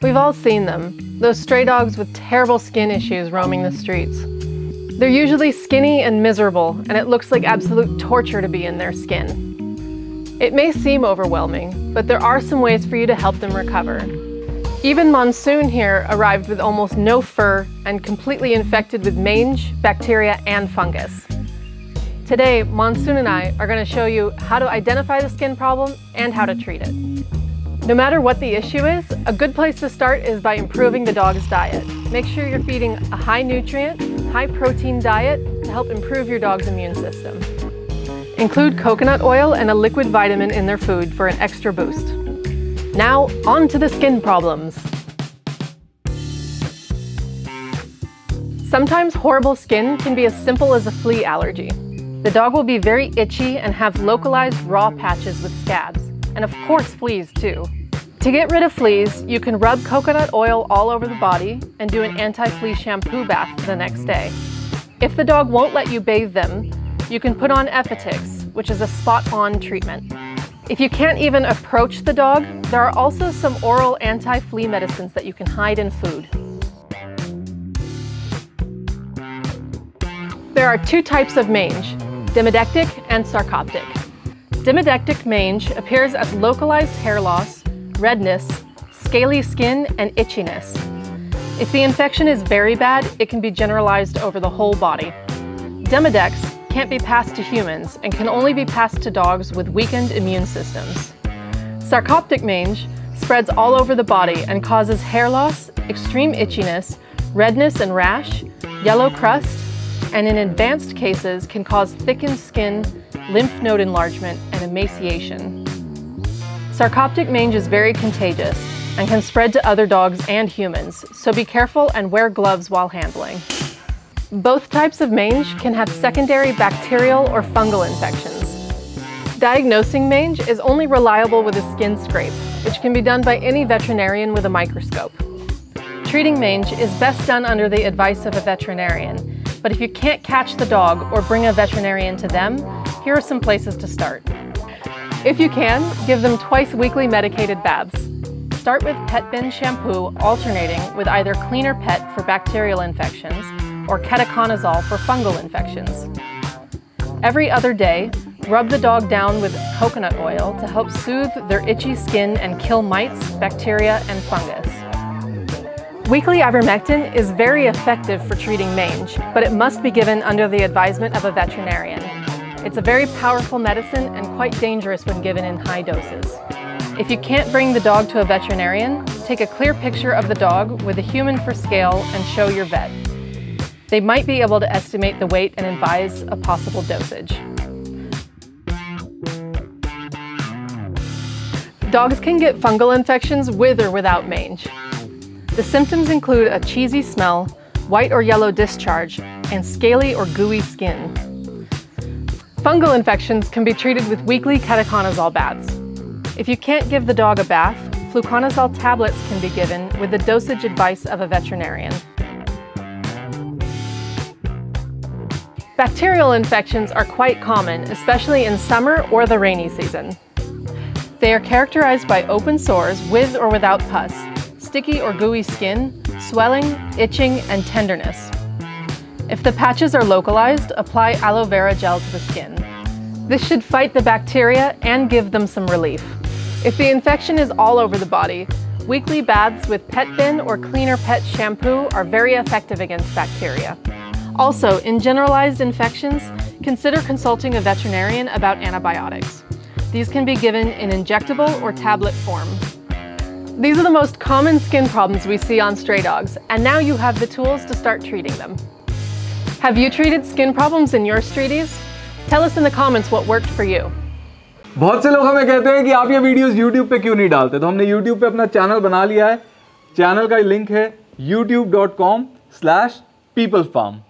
We've all seen them, those stray dogs with terrible skin issues roaming the streets. They're usually skinny and miserable, and it looks like absolute torture to be in their skin. It may seem overwhelming, but there are some ways for you to help them recover. Even Monsoon here arrived with almost no fur and completely infected with mange, bacteria, and fungus. Today, Monsoon and I are going to show you how to identify the skin problem and how to treat it. No matter what the issue is, a good place to start is by improving the dog's diet. Make sure you're feeding a high nutrient, high protein diet to help improve your dog's immune system. Include coconut oil and a liquid vitamin in their food for an extra boost. Now, on to the skin problems. Sometimes horrible skin can be as simple as a flea allergy. The dog will be very itchy and have localized raw patches with scabs, and of course fleas too. To get rid of fleas, you can rub coconut oil all over the body and do an anti-flea shampoo bath the next day. If the dog won't let you bathe them, you can put on Epitix, which is a spot-on treatment. If you can't even approach the dog, there are also some oral anti-flea medicines that you can hide in food. There are two types of mange, demodectic and sarcoptic. Demodectic mange appears as localized hair loss, redness, scaly skin, and itchiness. If the infection is very bad, it can be generalized over the whole body. Demodex can't be passed to humans and can only be passed to dogs with weakened immune systems. Sarcoptic mange spreads all over the body and causes hair loss, extreme itchiness, redness and rash, yellow crust, and in advanced cases can cause thickened skin, lymph node enlargement, and emaciation. Sarcoptic mange is very contagious and can spread to other dogs and humans, so be careful and wear gloves while handling. Both types of mange can have secondary bacterial or fungal infections. Diagnosing mange is only reliable with a skin scrape, which can be done by any veterinarian with a microscope. Treating mange is best done under the advice of a veterinarian, but if you can't catch the dog or bring a veterinarian to them, here are some places to start. If you can, give them twice weekly medicated baths. Start with PetBen shampoo alternating with either Cleaner Pet for bacterial infections or Ketoconazole for fungal infections. Every other day, rub the dog down with coconut oil to help soothe their itchy skin and kill mites, bacteria, and fungus. Weekly ivermectin is very effective for treating mange, but it must be given under the advisement of a veterinarian. It's a very powerful medicine and quite dangerous when given in high doses. If you can't bring the dog to a veterinarian, take a clear picture of the dog with a human for scale and show your vet. They might be able to estimate the weight and advise a possible dosage. Dogs can get fungal infections with or without mange. The symptoms include a cheesy smell, white or yellow discharge, and scaly or gooey skin. Fungal infections can be treated with weekly ketoconazole baths. If you can't give the dog a bath, fluconazole tablets can be given with the dosage advice of a veterinarian. Bacterial infections are quite common, especially in summer or the rainy season. They are characterized by open sores with or without pus, sticky or gooey skin, swelling, itching, and tenderness. If the patches are localized, apply aloe vera gel to the skin. This should fight the bacteria and give them some relief. If the infection is all over the body, weekly baths with PetBen or Cleaner Pet shampoo are very effective against bacteria. Also, in generalized infections, consider consulting a veterinarian about antibiotics. These can be given in injectable or tablet form. These are the most common skin problems we see on stray dogs, and now you have the tools to start treating them. Have you treated skin problems in your streeties? Tell us in the comments what worked for you. बहुत से लोग हमें कहते हैं कि आप ये videos YouTube पे क्यों नहीं डालते, तो हमने YouTube पे अपना चैनल बना लिया है। चैनल का लिंक है youtube.com/peoplefarm।